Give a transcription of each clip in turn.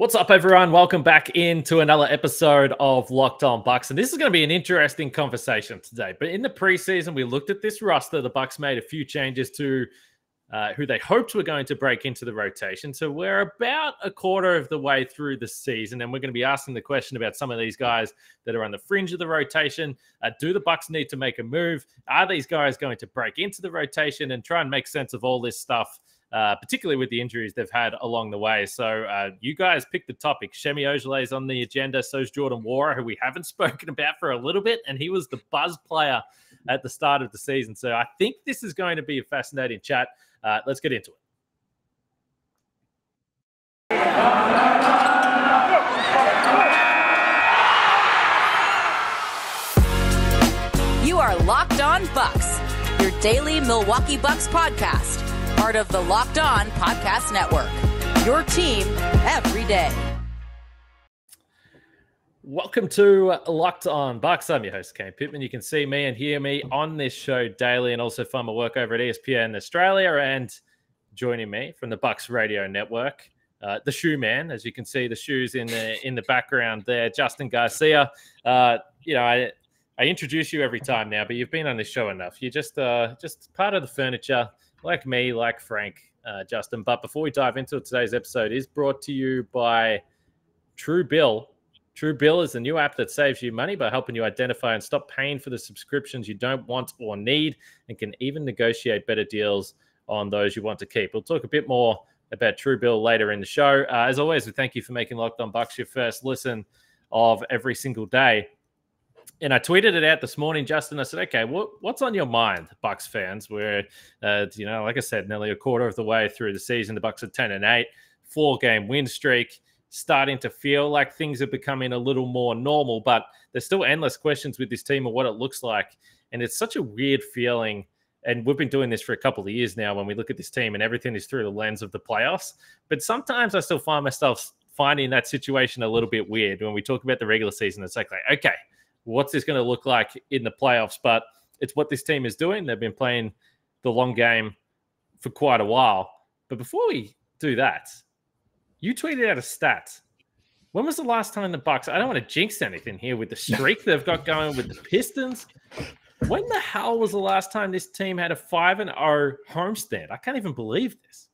What's up, everyone? Welcome back into another episode of Locked On Bucks. And this is going to be an interesting conversation today. But in the preseason, we looked at this roster. The Bucks made a few changes to who they hoped were going to break into the rotation. So we're about a quarter of the way through the season, and we're going to be asking the question about some of these guys that are on the fringe of the rotation. Do the Bucks need to make a move? Are these guys going to break into the rotation, and try and make sense of all this stuff? Particularly with the injuries they've had along the way. So you guys picked the topic. Semi Ojeleye is on the agenda. So is Jordan Nwora, who we haven't spoken about for a little bit. And he was the buzz player at the start of the season. So I think this is going to be a fascinating chat. Let's get into it. You are Locked On Bucks, your daily Milwaukee Bucks podcast. Part of the Locked On Podcast Network, your team every day. Welcome to Locked On Bucks. I'm your host, Kane Pittman. You can see me and hear me on this show daily and also find my work over at ESPN Australia. And joining me from the Bucks Radio Network, the shoe man, as you can see the shoes in the background there, Justin Garcia. I introduce you every time now, but you've been on this show enough. You're just part of the furniture. Like me, like Frank, Justin. But before we dive into it, today's episode is brought to you by Truebill. Truebill is the new app that saves you money by helping you identify and stop paying for the subscriptions you don't want or need, and can even negotiate better deals on those you want to keep. We'll talk a bit more about Truebill later in the show. As always, we thank you for making Locked On Bucks your first listen of every single day. And I tweeted it out this morning, Justin. I said, okay, what's on your mind, Bucks fans? We're, like I said, nearly a quarter of the way through the season. The Bucks are 10-8, 4-game win streak, starting to feel like things are becoming a little more normal, but there's still endless questions with this team of what it looks like. And it's such a weird feeling. And we've been doing this for a couple of years now when we look at this team and everything is through the lens of the playoffs. But sometimes I still find myself finding that situation a little bit weird. When we talk about the regular season, it's like, okay, what's this going to look like in the playoffs? But it's what this team is doing. They've been playing the long game for quite a while. But before we do that, you tweeted out a stat. When was the last time the Bucks? I don't want to jinx anything here with the streak they've got going with the Pistons. When the hell was the last time this team had a 5-0 homestand? I can't even believe this.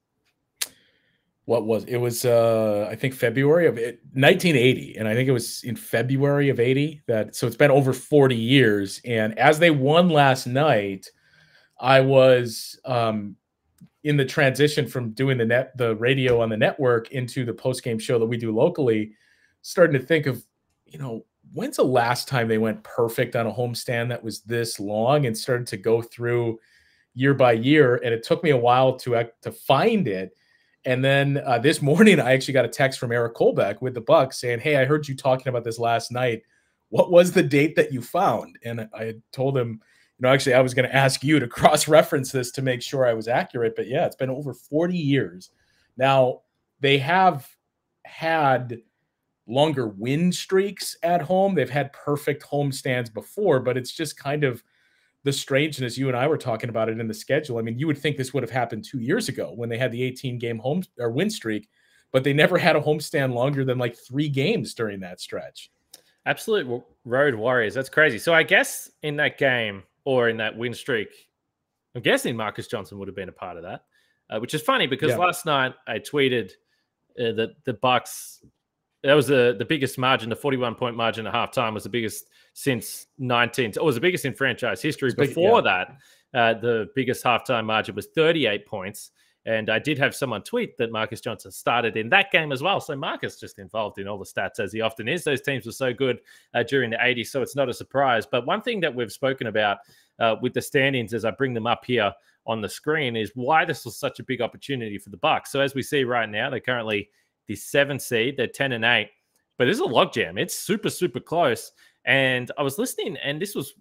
What was it? Was I think February of 1980, and I think it was in February of 80 that. So it's been over 40 years. And as they won last night, I was in the transition from doing the radio on the network into the post game show that we do locally. Starting to think of, when's the last time they went perfect on a homestand that was this long, and started to go through year by year. And it took me a while to find it. And then this morning, I actually got a text from Eric Kolbeck with the Bucks saying, hey, I heard you talking about this last night. What was the date that you found? And I told him, actually, I was going to ask you to cross-reference this to make sure I was accurate. But, yeah, it's been over 40 years. Now, they have had longer win streaks at home. They've had perfect home stands before, but it's just kind of the strangeness. You and I were talking about it in the schedule. I mean, you would think this would have happened 2 years ago when they had the 18-game home or win streak, but they never had a homestand longer than like 3 games during that stretch. Absolute road warriors. That's crazy. So I guess in that game or in that win streak, I'm guessing Marques Johnson would have been a part of that, which is funny because last night I tweeted that the Bucks, that was the biggest margin, the 41-point margin at halftime was the biggest since 19. It was the biggest in franchise history. Before that, the biggest halftime margin was 38 points. And I did have someone tweet that Marques Johnson started in that game as well. So Marques just involved in all the stats as he often is. Those teams were so good during the 80s, so it's not a surprise. But one thing that we've spoken about with the standings as I bring them up here on the screen is why this was such a big opportunity for the Bucks. So as we see right now, they're currently the 7th seed, they're 10-8, but this is a logjam. It's super, super close. And I was listening, and this was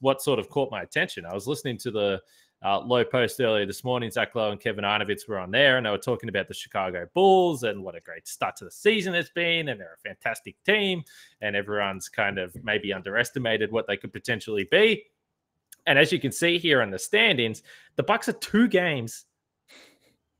what sort of caught my attention. I was listening to the Low Post earlier this morning. Zach Lowe and Kevin Arnovitz were on there, and they were talking about the Chicago Bulls and what a great start to the season it's been, and they're a fantastic team, and everyone's kind of maybe underestimated what they could potentially be. And as you can see here in the standings, the Bucks are 2 games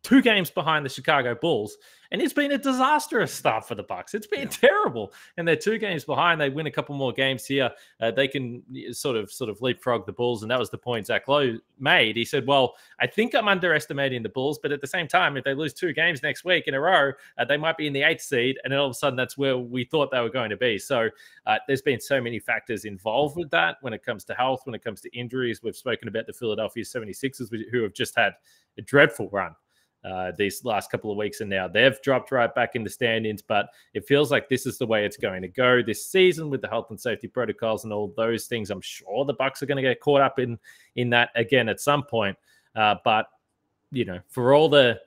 2 games behind the Chicago Bulls, and it's been a disastrous start for the Bucks. It's been terrible, and they're 2 games behind. They win a couple more games here. They can sort of leapfrog the Bulls, and that was the point Zach Lowe made. He said, well, I think I'm underestimating the Bulls, but at the same time, if they lose 2 games next week in a row, they might be in the 8th seed, and then all of a sudden that's where we thought they were going to be. So there's been so many factors involved with that when it comes to health, when it comes to injuries. We've spoken about the Philadelphia 76ers, who have just had a dreadful run these last couple of weeks, and now they've dropped right back in the standings. But it feels like this is the way it's going to go this season with the health and safety protocols and all those things. I'm sure the Bucks are going to get caught up in that again at some point. But, you know, for all the,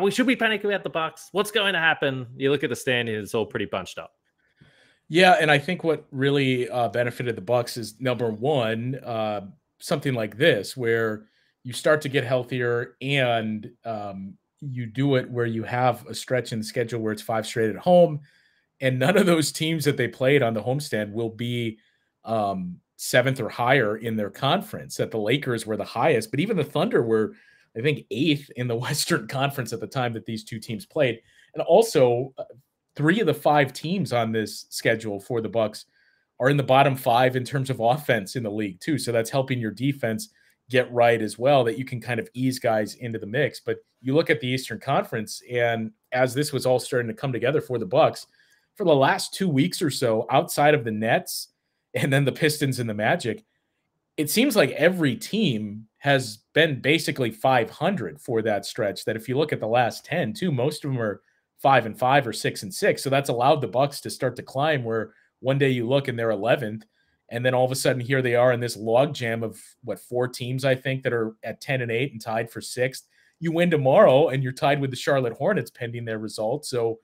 we should be panicking about the Bucks. What's going to happen? You look at the standings, it's all pretty bunched up. Yeah, and I think what really benefited the Bucks is, number one, something like this where you start to get healthier, and you do it where you have a stretch in the schedule where it's 5 straight at home, and none of those teams that they played on the homestand will be 7th or higher in their conference. That the Lakers were the highest, but even the Thunder were, I think, 8th in the Western Conference at the time that these 2 teams played. And also 3 of the 5 teams on this schedule for the Bucks are in the bottom 5 in terms of offense in the league too. So that's helping your defense get right as well, that you can kind of ease guys into the mix. But you look at the Eastern Conference, and as this was all starting to come together for the Bucks, for the last 2 weeks or so, outside of the Nets and then the Pistons and the Magic, it seems like every team has been basically 500 for that stretch. That if you look at the last 10 too, most of them are 5-5 or 6-6. So that's allowed the Bucks to start to climb, where one day you look and they're 11th. And then all of a sudden, here they are in this logjam of, what, 4 teams, I think, that are at 10-8 and tied for 6th. You win tomorrow, and you're tied with the Charlotte Hornets pending their results. So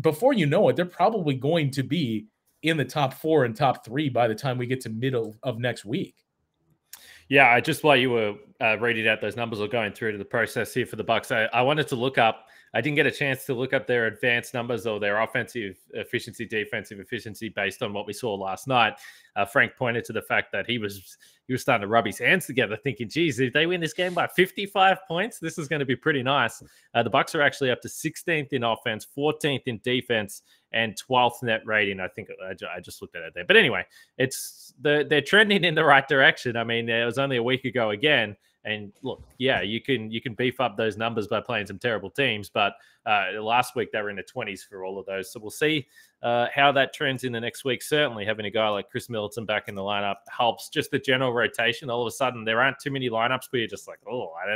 before you know it, they're probably going to be in the top 4 and top 3 by the time we get to middle of next week. Yeah, just while you were reading out those numbers or going through to the process here for the Bucks, I wanted to look up. I didn't get a chance to look up their advanced numbers or their offensive efficiency, defensive efficiency based on what we saw last night. Frank pointed to the fact that he was starting to rub his hands together thinking, geez, if they win this game by 55 points, this is going to be pretty nice. The Bucks are actually up to 16th in offense, 14th in defense, and 12th net rating. I think I just looked at it there. But anyway, they're trending in the right direction. I mean, it was only a week ago again. And look, yeah, you can beef up those numbers by playing some terrible teams. But last week they were in the 20s for all of those. So we'll see how that trends in the next week. Certainly having a guy like Chris Middleton back in the lineup helps. Just the general rotation. All of a sudden there aren't too many lineups where you're just like, oh, I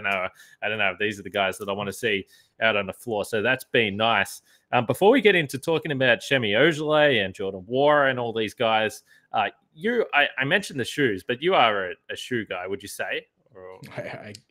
don't know if these are the guys that I want to see out on the floor. So that's been nice. Before we get into talking about Semi Ojeleye and Jordan Nwora and all these guys, I mentioned the shoes, but you are a shoe guy, would you say?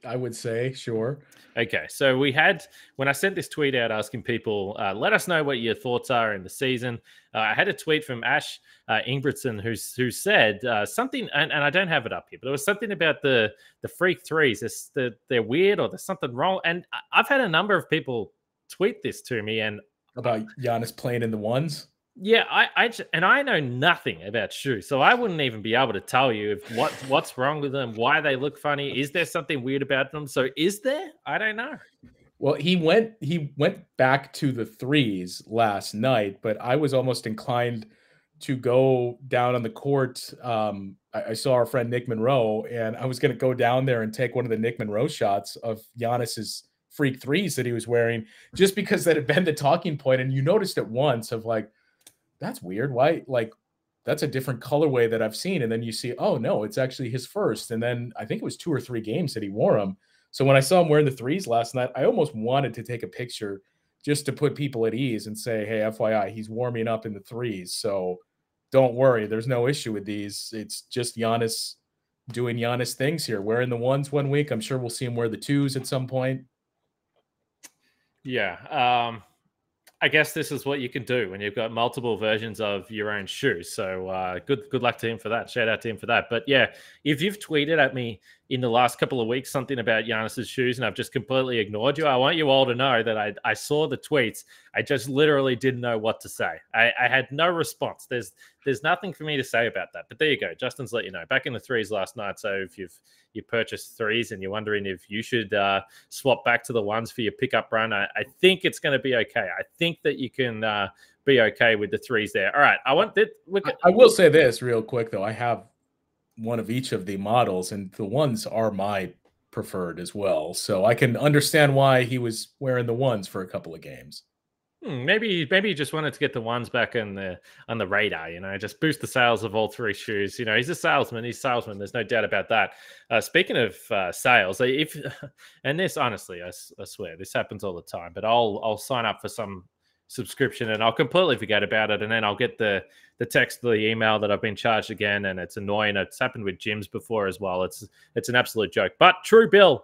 I would say, sure. Okay, so we had, when I sent this tweet out asking people, let us know what your thoughts are in the season, I had a tweet from Ash Ingbritson who said something, and I don't have it up here, but it was something about the freak threes. They're weird, or there's something wrong. And I've had a number of people tweet this to me. And about Giannis playing in the ones? Yeah, I know nothing about shoes, so I wouldn't even be able to tell you if what's wrong with them, why they look funny. Is there something weird about them? So is there? I don't know. Well, he went back to the threes last night, but I was almost inclined to go down on the court. I saw our friend Nick Monroe, and I was going to go down there and take one of the Nick Monroe shots of Giannis's freak threes that he was wearing, just because that had been the talking point, and you noticed at once of like, that's weird. Why? Like, that's a different colorway that I've seen. And then you see, oh no, it's actually his first. And then I think it was 2 or 3 games that he wore them. So when I saw him wearing the threes last night, I almost wanted to take a picture just to put people at ease and say, hey, FYI, he's warming up in the threes. So don't worry. There's no issue with these. It's just Giannis doing Giannis things here. Wearing the ones one week. I'm sure we'll see him wear the twos at some point. Yeah. I guess this is what you can do when you've got multiple versions of your own shoe. So good luck to him for that. Shout out to him for that. But yeah, if you've tweeted at me in the last couple of weeks something about Giannis's shoes and I've just completely ignored you, I want you all to know that I saw the tweets. I just literally didn't know what to say. I had no response. There's nothing for me to say about that. But there you go. Justin's let you know. Back in the threes last night. So if you purchased threes and you're wondering if you should swap back to the ones for your pickup run, I think it's going to be okay. I think that you can be okay with the threes there. All right. I want that. Look, I will say this real quick though. I have one of each of the models, and the ones are my preferred as well. So I can understand why he was wearing the ones for a couple of games. Maybe he just wanted to get the ones back on the radar, you know, just boost the sales of all three shoes. You know, he's a salesman. There's no doubt about that. Speaking of sales, and this, honestly, I swear, this happens all the time, but I'll sign up for some subscription and I'll completely forget about it, and then I'll get the text, the email that I've been charged again, and it's annoying. It's happened with gyms before as well. It's an absolute joke. But Truebill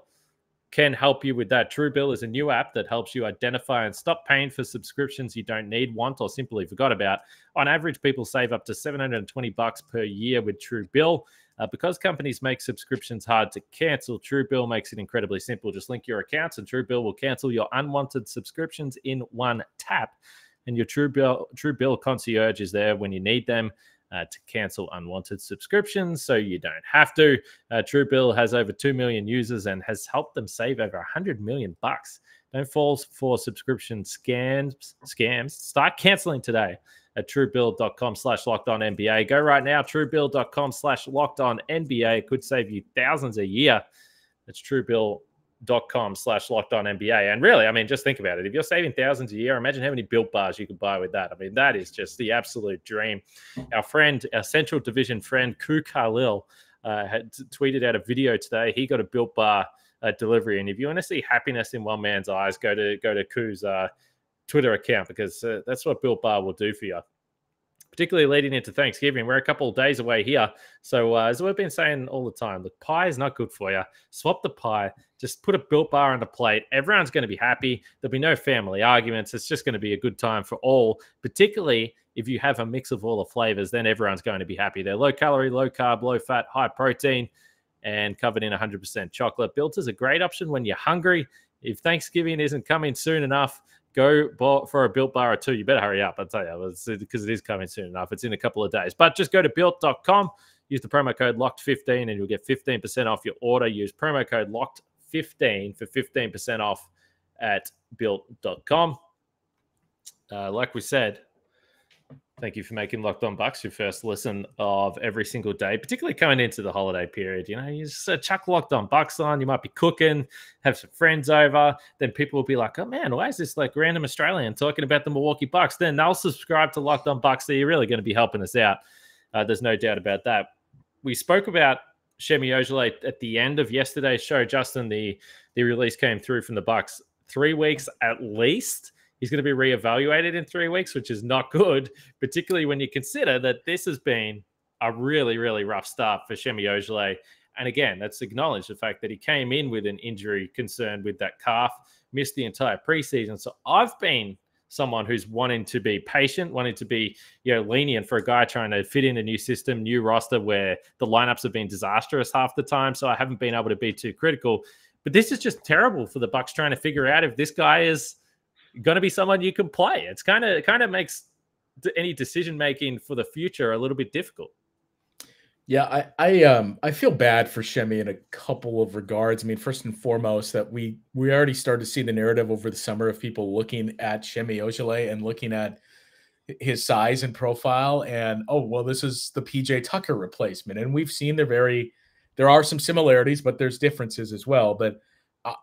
can help you with that. Truebill is a new app that helps you identify and stop paying for subscriptions you don't need, want, or simply forgot about. On average, people save up to $720 per year with Truebill. Because companies make subscriptions hard to cancel, Truebill makes it incredibly simple. Just link your accounts and Truebill will cancel your unwanted subscriptions in one tap. And your Truebill concierge is there when you need them to cancel unwanted subscriptions, so you don't have to. Truebill has over 2 million users and has helped them save over $100 million. Don't fall for subscription scams. Start canceling today at truebill.com/lockedonnba. Go right now, truebill.com/lockedonnba. It could save you thousands a year. That's truebill.com/lockedonnba. And really, I mean, just think about it. If you're saving thousands a year, imagine how many Built Bars you could buy with that. I mean, that is just the absolute dream. Our Central Division friend, Koo Karlil, had tweeted out a video today. He got a Built Bar delivery. And if you want to see happiness in one man's eyes, go to Koo's Twitter account, because that's what Built Bar will do for you, particularly leading into Thanksgiving. We're a couple of days away here. So as we've been saying all the time, look, pie is not good for you. Swap the pie. Just put a Built Bar on the plate. Everyone's going to be happy. There'll be no family arguments. It's just going to be a good time for all, particularly if you have a mix of all the flavors, then everyone's going to be happy. They're low calorie, low carb, low fat, high protein, and covered in 100% chocolate. Built is a great option when you're hungry. If Thanksgiving isn't coming soon enough, go for a Built Bar or two. You better hurry up, I'll tell you, because it is coming soon enough. It's in a couple of days. But just go to Built.com, use the promo code LOCKED15, and you'll get 15% off your order. Use promo code LOCKED15 for 15% off at Built.com. Like we said, thank you for making Locked On Bucks your first listen of every single day, particularly coming into the holiday period. You know, you just chuck Locked On Bucks on. You might be cooking, have some friends over. Then people will be like, oh, man, why is this like random Australian talking about the Milwaukee Bucks? Then they'll subscribe to Locked On Bucks. So you're really going to be helping us out. There's no doubt about that. We spoke about Semi Ojeleye at the end of yesterday's show. Justin, the release came through from the Bucks. 3 weeks at least. He's going to be reevaluated in 3 weeks, which is not good, particularly when you consider that this has been a really, really rough start for Semi Ojeleye. And again, that's acknowledged the fact that he came in with an injury concern with that calf, missed the entire preseason. So I've been someone who's wanting to be patient, wanting to be, you know, lenient for a guy trying to fit in a new system, new roster where the lineups have been disastrous half the time. So I haven't been able to be too critical. But this is just terrible for the Bucks trying to figure out if this guy is going to be someone you can play. It's kind of makes any decision making for the future a little bit difficult. Yeah, I feel bad for Semi in a couple of regards. I mean, first and foremost, that we already started to see the narrative over the summer of people looking at Semi Ojeleye and looking at his size and profile, and oh well, this is the PJ Tucker replacement. And we've seen there are some similarities, but there's differences as well. But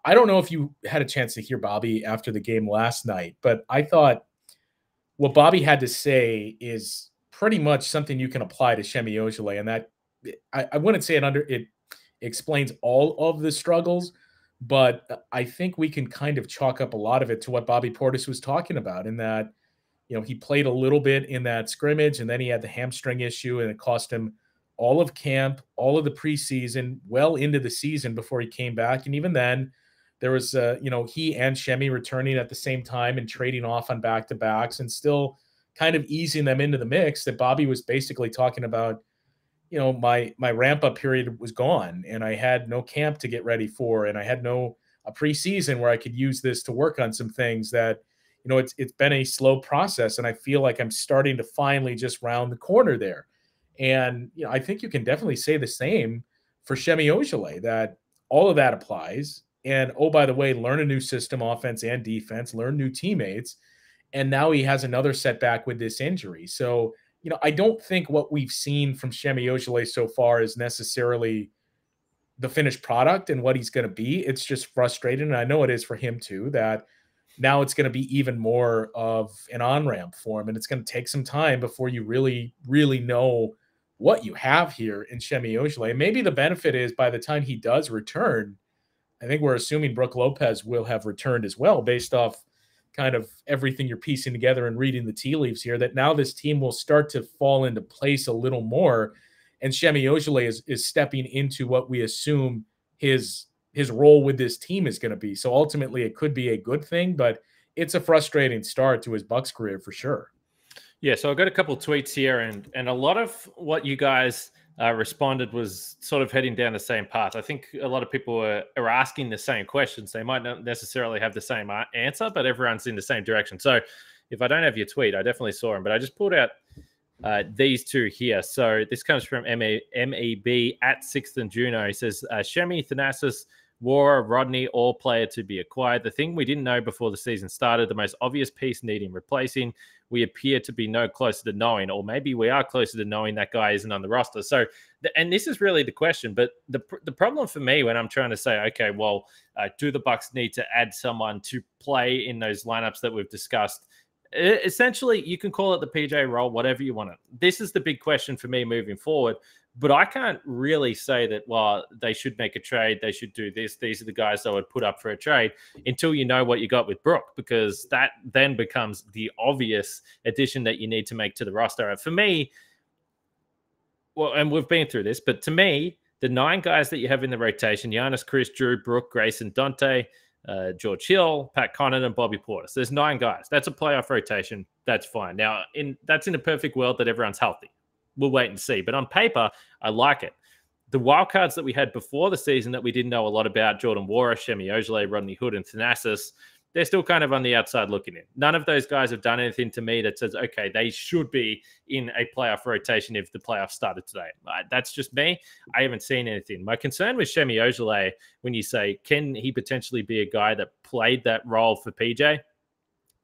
I don't know if you had a chance to hear Bobby after the game last night, but I thought what Bobby had to say is pretty much something you can apply to Semi Ojeleye, and that I wouldn't say it explains all of the struggles, but I think we can kind of chalk up a lot of it to what Bobby Portis was talking about, in that, you know, he played a little bit in that scrimmage and then he had the hamstring issue, and it cost him all of camp, all of the preseason, well into the season before he came back. And even then there was, you know, he and Semi returning at the same time and trading off on back-to-backs and still kind of easing them into the mix, that Bobby was basically talking about, you know, my ramp-up period was gone and I had no camp to get ready for, and I had no preseason where I could use this to work on some things that, you know, it's been a slow process, and I feel like I'm starting to finally just round the corner there. And, you know, I think you can definitely say the same for Semi Ojeleye, that all of that applies. And, oh, by the way, learn a new system, offense and defense, learn new teammates. And now he has another setback with this injury. So, you know, I don't think what we've seen from Semi Ojeleye so far is necessarily the finished product and what he's going to be. It's just frustrating. And I know it is for him too, that now it's going to be even more of an on-ramp for him. And it's going to take some time before you really, really know what you have here in Semi Ojeleye. Maybe the benefit is by the time he does return, I think we're assuming Brook Lopez will have returned as well, based off kind of everything you're piecing together and reading the tea leaves here, that now this team will start to fall into place a little more. And Semi Ojeleye is stepping into what we assume his role with this team is going to be. So ultimately it could be a good thing, but it's a frustrating start to his Bucks career for sure. Yeah, so I got a couple of tweets here, and a lot of what you guys responded was sort of heading down the same path. I think a lot of people are asking the same questions. They might not necessarily have the same answer, but everyone's in the same direction. So if I don't have your tweet, I definitely saw him, but I just pulled out these two here. So this comes from MEB at 6th and Juno. He says, Semi, Thanasis, Nwora, Rodney, all player to be acquired. The thing we didn't know before the season started, the most obvious piece needing replacing, we appear to be no closer to knowing, or maybe we are closer to knowing that guy isn't on the roster. So, and this is really the question, but the problem for me when I'm trying to say, okay, well, do the Bucks need to add someone to play in those lineups that we've discussed? Essentially, you can call it the PJ role, whatever you want it. This is the big question for me moving forward. But I can't really say that, well, they should make a trade, they should do this, these are the guys I would put up for a trade, until you know what you got with Brook, because that then becomes the obvious addition that you need to make to the roster. And for me, well, and we've been through this, but to me, the 9 guys that you have in the rotation, Giannis, Chris, Drew, Brook, Grayson, Dante, George Hill, Pat Connaughton, and Bobby Portis. There's 9 guys. That's a playoff rotation. That's fine. Now, that's in a perfect world that everyone's healthy. We'll wait and see. But on paper, I like it. The wildcards that we had before the season that we didn't know a lot about, Jordan Nwora, Semi Ojeleye, Rodney Hood, and Thanasis, they're still kind of on the outside looking in. None of those guys have done anything to me that says, okay, they should be in a playoff rotation if the playoffs started today. That's just me. I haven't seen anything. My concern with Semi Ojeleye, when you say, can he potentially be a guy that played that role for PJ?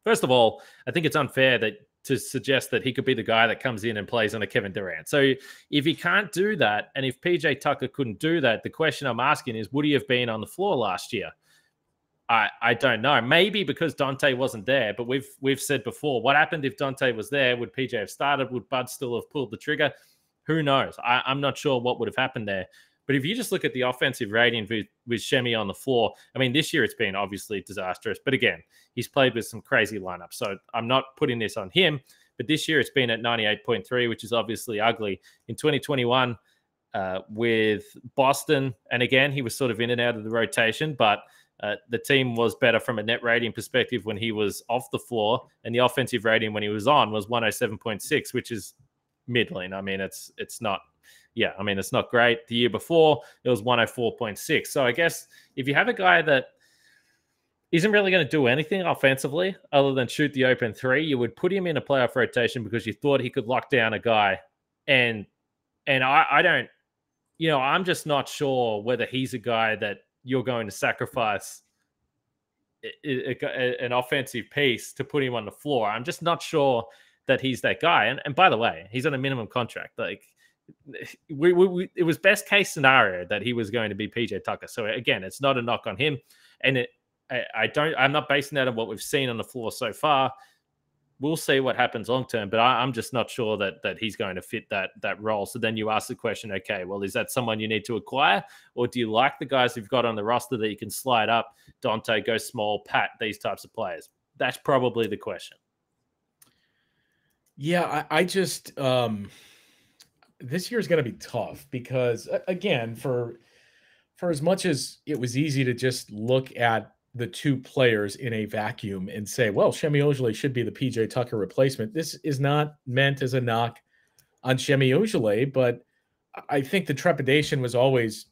First of all, I think it's unfair to suggest that he could be the guy that comes in and plays on a Kevin Durant. So if he can't do that, and if PJ Tucker couldn't do that, the question I'm asking is, would he have been on the floor last year? I don't know. Maybe because Dante wasn't there, but we've said before, what happened if Dante was there? Would PJ have started? Would Bud still have pulled the trigger? Who knows? I'm not sure what would have happened there. But if you just look at the offensive rating with Semi on the floor, I mean, this year it's been obviously disastrous. But again, he's played with some crazy lineups, so I'm not putting this on him. But this year it's been at 98.3, which is obviously ugly. In 2021 with Boston, and again, he was sort of in and out of the rotation, but the team was better from a net rating perspective when he was off the floor, and the offensive rating when he was on was 107.6, which is middling. I mean, it's not... Yeah, I mean, it's not great. The year before, it was 104.6. So I guess if you have a guy that isn't really going to do anything offensively other than shoot the open three, you would put him in a playoff rotation because you thought he could lock down a guy. And I don't, you know, I'm just not sure whether he's a guy that you're going to sacrifice an offensive piece to put him on the floor. I'm just not sure that he's that guy. And by the way, he's on a minimum contract. Like, it was best case scenario that he was going to be PJ Tucker. So again, it's not a knock on him, and I'm not basing that on what we've seen on the floor so far. We'll see what happens long term, but I'm just not sure that he's going to fit that role. So then you ask the question, okay, well, is that someone you need to acquire, or do you like the guys you've got on the roster that you can slide up? Dante, go small, Pat, these types of players. That's probably the question. Yeah, I just. This year is going to be tough because, again, for as much as it was easy to just look at the two players in a vacuum and say, well, Semi Ojeleye should be the PJ Tucker replacement. This is not meant as a knock on Semi Ojeleye, but I think the trepidation was always,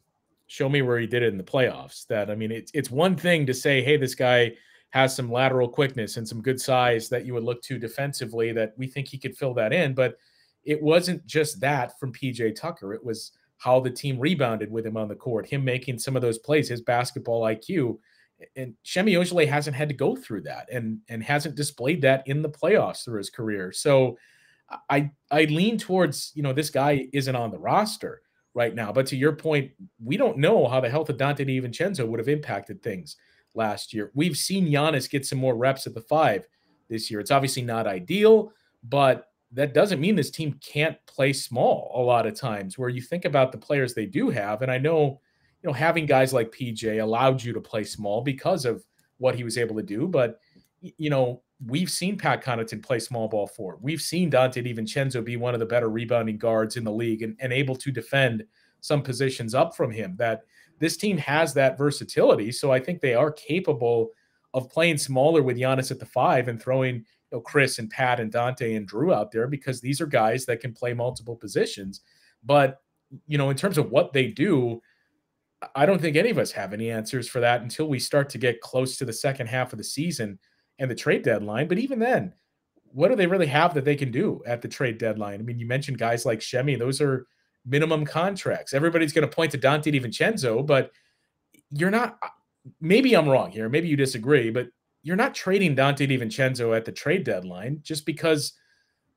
show me where he did it in the playoffs. That, I mean, it's one thing to say, hey, this guy has some lateral quickness and some good size that you would look to defensively, that we think he could fill that in. But it wasn't just that from PJ Tucker. It was how the team rebounded with him on the court, him making some of those plays, his basketball IQ. And Semi Ojeleye hasn't had to go through that and hasn't displayed that in the playoffs through his career. So I lean towards, you know, this guy isn't on the roster right now. But to your point, we don't know how the health of Dante DiVincenzo would have impacted things last year. We've seen Giannis get some more reps at the 5 this year. It's obviously not ideal, but that doesn't mean this team can't play small a lot of times, where you think about the players they do have. And I know, you know, having guys like PJ allowed you to play small because of what he was able to do. But, you know, we've seen Pat Connaughton play small ball forward. We've seen Dante DiVincenzo be one of the better rebounding guards in the league and able to defend some positions up from him. That this team has that versatility. So I think they are capable of playing smaller with Giannis at the 5 and throwing, you know, Chris and Pat and Dante and Drew out there, because these are guys that can play multiple positions. But, you know, in terms of what they do, I don't think any of us have any answers for that until we start to get close to the second half of the season and the trade deadline. But even then, what do they really have that they can do at the trade deadline? I mean, you mentioned guys like Semi. Those are minimum contracts. Everybody's going to point to Dante DiVincenzo, but you're not – maybe I'm wrong here. Maybe you disagree, but you're not trading Dante DiVincenzo at the trade deadline, just because,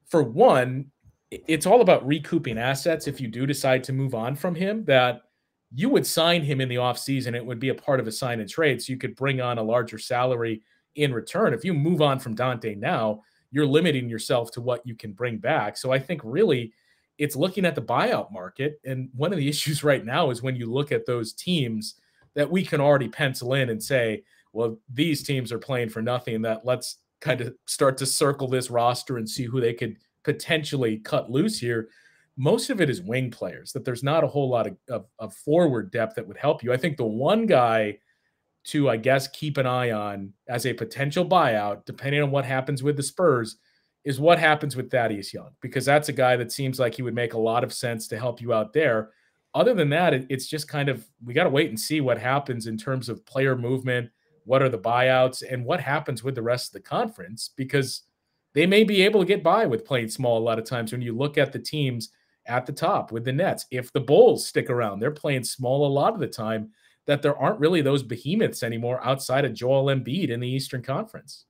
for one, it's all about recouping assets if you do decide to move on from him, that – you would sign him in the offseason. It would be a part of a sign and trade, so you could bring on a larger salary in return. If you move on from Dante now, you're limiting yourself to what you can bring back. So I think really it's looking at the buyout market. And one of the issues right now is when you look at those teams that we can already pencil in and say, well, these teams are playing for nothing, that let's kind of start to circle this roster and see who they could potentially cut loose here. Most of it is wing players, that there's not a whole lot of forward depth that would help you. I think the one guy to, I guess, keep an eye on as a potential buyout, depending on what happens with the Spurs, is what happens with Thaddeus Young, because that's a guy that seems like he would make a lot of sense to help you out there. Other than that, it's just kind of, we got to wait and see what happens in terms of player movement, what are the buyouts, and what happens with the rest of the conference, because they may be able to get by with playing small a lot of times when you look at the teams at the top with the Nets. If the Bulls stick around, they're playing small a lot of the time, that there aren't really those behemoths anymore outside of Joel Embiid in the Eastern Conference.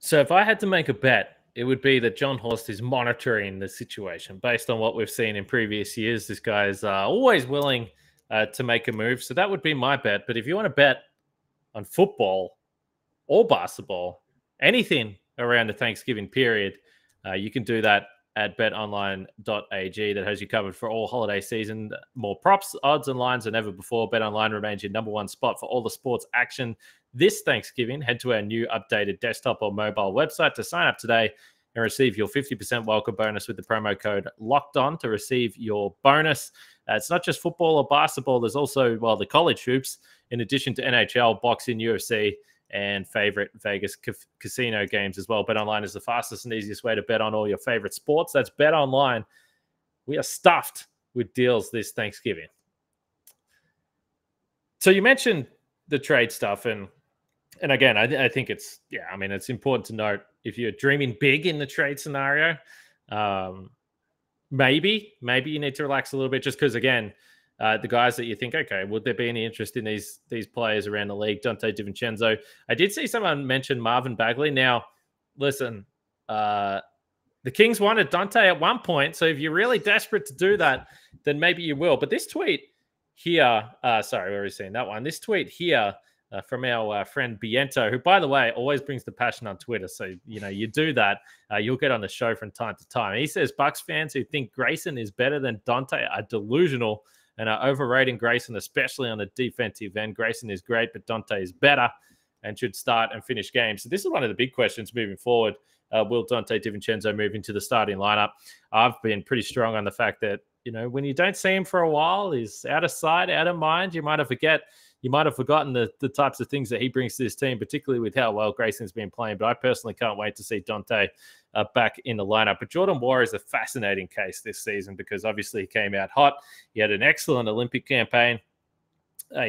So if I had to make a bet, it would be that John Horst is monitoring the situation. Based on what we've seen in previous years, this guy is always willing to make a move. So that would be my bet. But if you want to bet on football or basketball, anything around the Thanksgiving period, you can do that at betonline.ag. that has you covered for all holiday season. More props, odds, and lines than ever before. BetOnline remains your number one spot for all the sports action this Thanksgiving. Head to our new updated desktop or mobile website to sign up today and receive your 50% welcome bonus with the promo code LOCKEDON to receive your bonus. It's not just football or basketball. There's also, well, the college hoops, in addition to NHL, boxing, UFC, and favorite Vegas casino games as well. BetOnline is the fastest and easiest way to bet on all your favorite sports. That's BetOnline. We are stuffed with deals this Thanksgiving. So you mentioned the trade stuff, and again, I think it's, yeah, I mean, it's important to note, if you're dreaming big in the trade scenario, maybe you need to relax a little bit, just because, again, the guys that you think, okay, would there be any interest in these players around the league? Dante DiVincenzo. I did see someone mention Marvin Bagley. Now, listen, the Kings wanted Dante at one point, so if you're really desperate to do that, then maybe you will. But this tweet here, sorry, we've already seen that one. This tweet here from our friend Biento, who, by the way, always brings the passion on Twitter. So, you know, you do that, you'll get on the show from time to time. He says, Bucks fans who think Grayson is better than Dante are delusional and are overrating Grayson, especially on the defensive end. Grayson is great, but Dante is better and should start and finish games. So this is one of the big questions moving forward. Will Dante DiVincenzo move into the starting lineup? I've been pretty strong on the fact that, you know, when you don't see him for a while, he's out of sight, out of mind. You might have forgotten the types of things that he brings to this team, particularly with how well Grayson's been playing. But I personally can't wait to see Dante back in the lineup. But Jordan Nwora is a fascinating case this season, because obviously he came out hot. He had an excellent Olympic campaign.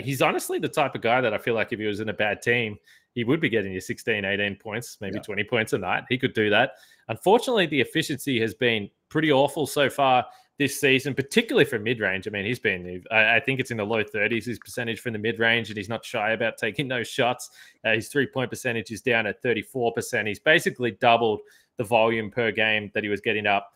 He's honestly the type of guy that I feel like if he was in a bad team, he would be getting you 16, 18 points, maybe 20 points a night. He could do that. Unfortunately, the efficiency has been pretty awful so far this season, particularly for mid-range. I mean, he's been, I think it's in the low 30s, his percentage from the mid-range, and he's not shy about taking those shots. His three-point percentage is down at 34%. He's basically doubled the volume per game that he was getting up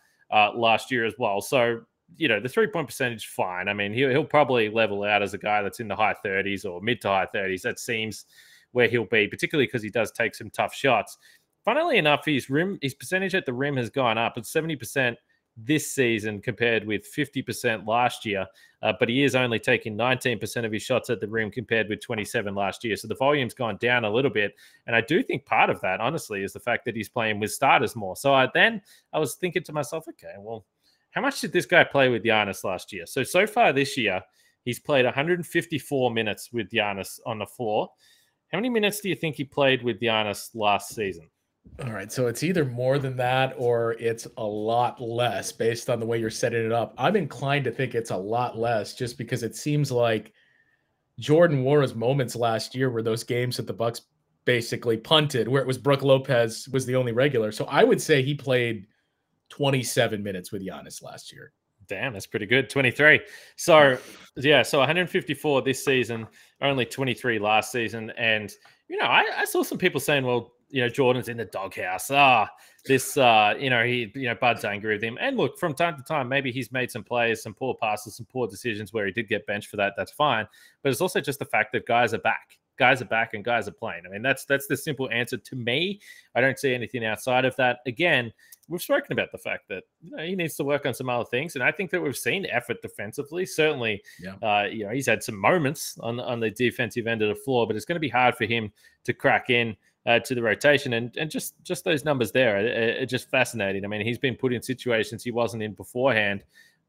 last year as well. So, you know, the three-point percentage, fine. I mean, he'll probably level out as a guy that's in the high 30s or mid to high 30s. That seems where he'll be, particularly because he does take some tough shots. Funnily enough, his percentage at the rim has gone up. It's 70% this season compared with 50% last year, but he is only taking 19% of his shots at the rim compared with 27 last year. So the volume's gone down a little bit, and I do think part of that, honestly, is the fact that he's playing with starters more. So I was thinking to myself, okay, well, how much did this guy play with Giannis last year? So far this year, he's played 154 minutes with Giannis on the floor. How many minutes do you think he played with Giannis last season? All right, so it's either more than that or it's a lot less based on the way you're setting it up. I'm inclined to think it's a lot less just because it seems like Jordan Nwora's moments last year were those games that the Bucks basically punted, where it was Brook Lopez was the only regular. So I would say he played 27 minutes with Giannis last year. Damn, that's pretty good. 23. So, yeah, so 154 this season, only 23 last season. And, you know, I saw some people saying, well, you know, Jordan's in the doghouse. Bud's angry with him. And look, from time to time, maybe he's made some plays, some poor passes, some poor decisions where he did get benched for that. That's fine. But it's also just the fact that guys are back. Guys are back and guys are playing. I mean, that's the simple answer to me. I don't see anything outside of that. Again, we've spoken about the fact that, you know, he needs to work on some other things. And I think that we've seen effort defensively. Certainly, you know, he's had some moments on the defensive end of the floor, but it's going to be hard for him to crack in to the rotation, and just those numbers there are just fascinating. I mean, he's been put in situations he wasn't in beforehand,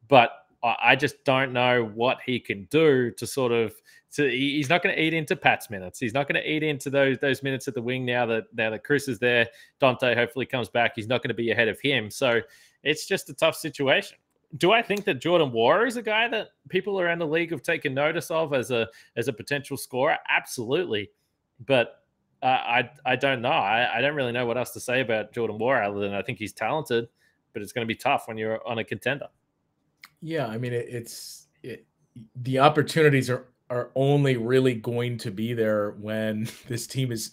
but I just don't know what he can do to sort of he's not going to eat into Pat's minutes. He's not going to eat into those minutes at the wing now that Chris is there. Dante hopefully comes back. He's not going to be ahead of him. So it's just a tough situation. Do I think that Jordan Nwora is a guy that people around the league have taken notice of as a potential scorer? Absolutely. But I don't know. I don't really know what else to say about Jordan Nwora other than I think he's talented, but it's going to be tough when you're on a contender. Yeah, I mean, the opportunities are only really going to be there when this team is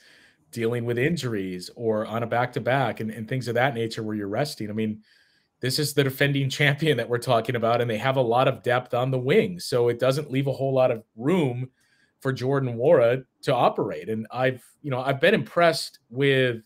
dealing with injuries or on a back-to-back and things of that nature where you're resting. I mean, this is the defending champion that we're talking about, and they have a lot of depth on the wing, so it doesn't leave a whole lot of room for Jordan Nwora to operate. And I've been impressed with,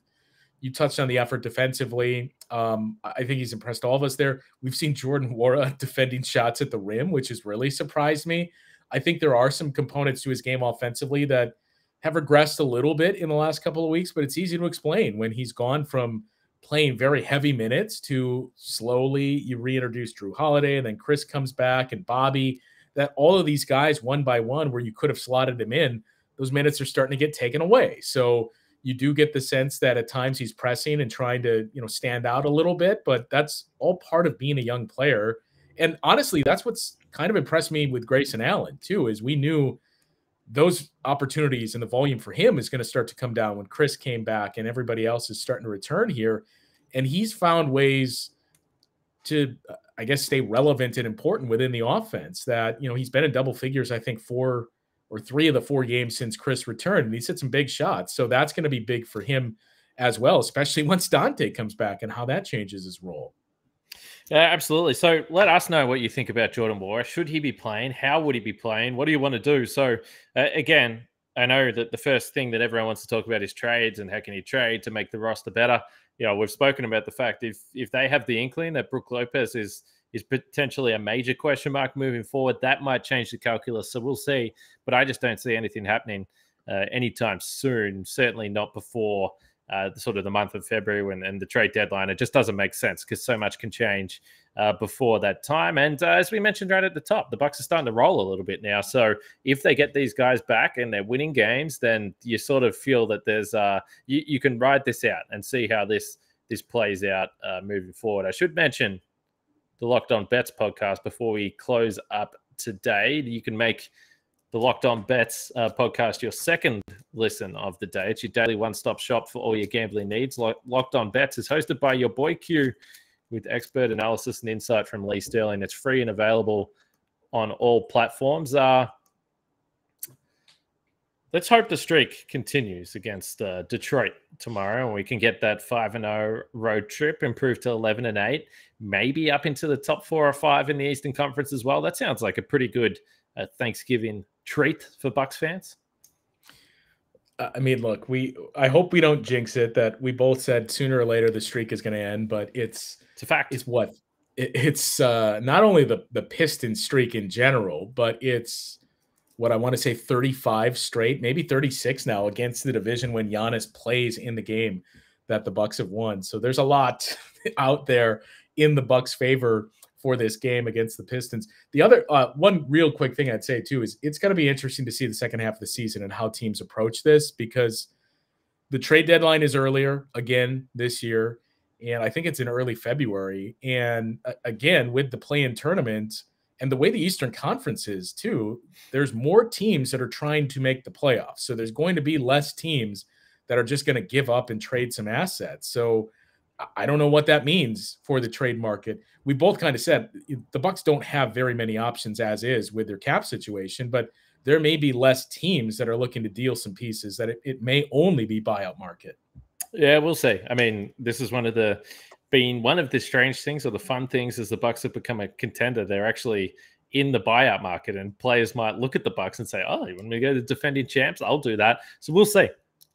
you touched on the effort defensively. I think he's impressed all of us there. We've seen Jordan Nwora defending shots at the rim, which has really surprised me. I think there are some components to his game offensively that have regressed a little bit in the last couple of weeks, but it's easy to explain when he's gone from playing very heavy minutes to slowly you reintroduce Drew Holiday, and then Chris comes back and Bobby, that all of these guys one by one where you could have slotted him in, those minutes are starting to get taken away. So you do get the sense that at times he's pressing and trying to, you know, stand out a little bit, but that's all part of being a young player. And honestly, that's what's kind of impressed me with Grayson Allen too, is we knew those opportunities and the volume for him is going to start to come down when Chris came back and everybody else is starting to return here. And he's found ways to, I guess, stay relevant and important within the offense that, you know, he's been in double figures, I think 4 or 3 of the 4 games since Chris returned, and he's hit some big shots. So that's going to be big for him as well, especially once Dante comes back and how that changes his role. Yeah, absolutely. So let us know what you think about Jordan Nwora. Should he be playing? How would he be playing? What do you want to do? So again, I know that the first thing that everyone wants to talk about is trades and how can you trade to make the roster better. You know, we've spoken about the fact if they have the inkling that Brook Lopez is potentially a major question mark moving forward, that might change the calculus. So we'll see. But I just don't see anything happening anytime soon, certainly not before sort of the month of February and the trade deadline. It just doesn't make sense because so much can change before that time. And as we mentioned right at the top, the Bucks are starting to roll a little bit now. So if they get these guys back and they're winning games, then you sort of feel that there's you can ride this out and see how this plays out moving forward. I should mention the Locked On Bets podcast before we close up today. You can make the Locked On Bets podcast, your second listen of the day. It's your daily one-stop shop for all your gambling needs. Locked On Bets is hosted by your boy Q, with expert analysis and insight from Lee Sterling. It's free and available on all platforms. Let's hope the streak continues against Detroit tomorrow, and we can get that 5-0 road trip, improve to 11-8, maybe up into the top 4 or 5 in the Eastern Conference as well. That sounds like a pretty good Thanksgiving treat for Bucks fans. I mean, look, I hope we don't jinx it. That we both said sooner or later the streak is going to end, but it's a fact. It's what it's not only the Pistons streak in general, but it's what I want to say 35 straight, maybe 36 now against the division when Giannis plays in the game that the Bucks have won. So there's a lot out there in the Bucks' favor for this game against the Pistons. The other one real quick thing I'd say too is it's going to be interesting to see the second half of the season and how teams approach this, because the trade deadline is earlier again this year, and I think it's in early February. And again, with the play-in tournament and the way the Eastern Conference is too, there's more teams that are trying to make the playoffs. So there's going to be less teams that are just going to give up and trade some assets. So I don't know what that means for the trade market. We both kind of said the Bucks don't have very many options as is with their cap situation, but there may be less teams that are looking to deal some pieces, that it may only be buyout market. Yeah, we'll see. I mean, this is one of the strange things, or the fun things, is the Bucks have become a contender. They're actually in the buyout market, and players might look at the Bucks and say, "Oh, you want me to go to defending champs? I'll do that." So we'll see.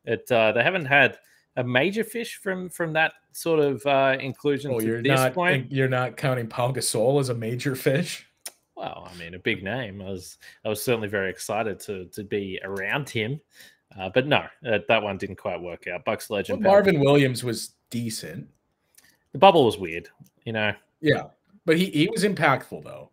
They haven't had a major fish from that sort of inclusion to this point. You're not counting Pau Gasol as a major fish? Well, I mean, a big name. I was certainly very excited to be around him. But no, that one didn't quite work out. Bucks legend. Well, Marvin Williams was decent. The bubble was weird, you know. Yeah, but he was impactful, though.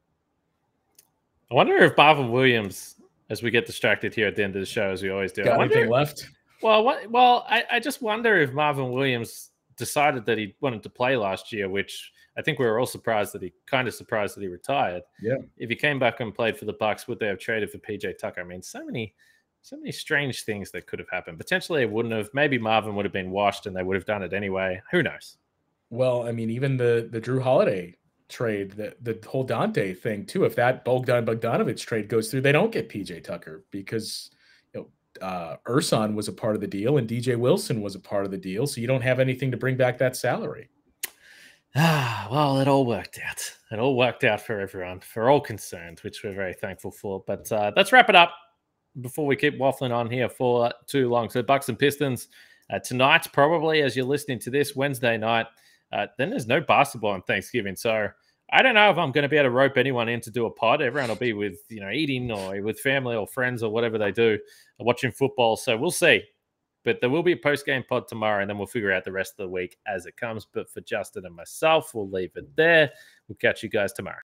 I wonder if Marvin Williams, as we get distracted here at the end of the show, as we always do. Got anything left? Well, I just wonder if Marvin Williams decided that he wanted to play last year, which I think we were all kind of surprised that he retired. Yeah. If he came back and played for the Bucks, would they have traded for PJ Tucker? I mean, so many strange things that could have happened. Potentially it wouldn't have. Maybe Marvin would have been washed and they would have done it anyway. Who knows? Well, I mean, even the Drew Holiday trade, the whole Dante thing too, if that Bogdan Bogdanovic trade goes through, they don't get PJ Tucker because Ersan was a part of the deal and DJ Wilson was a part of the deal, so you don't have anything to bring back that salary. Well, it all worked out. It all worked out for everyone, for all concerned, which we're very thankful for. But let's wrap it up before we keep waffling on here for too long. So Bucks and Pistons tonight, probably as you're listening to this, Wednesday night. Then there's no basketball on Thanksgiving, so I don't know if I'm going to be able to rope anyone in to do a pod. Everyone will be with, eating or with family or friends or whatever they do, watching football. So we'll see. But there will be a post-game pod tomorrow, and then we'll figure out the rest of the week as it comes. But for Justin and myself, we'll leave it there. We'll catch you guys tomorrow.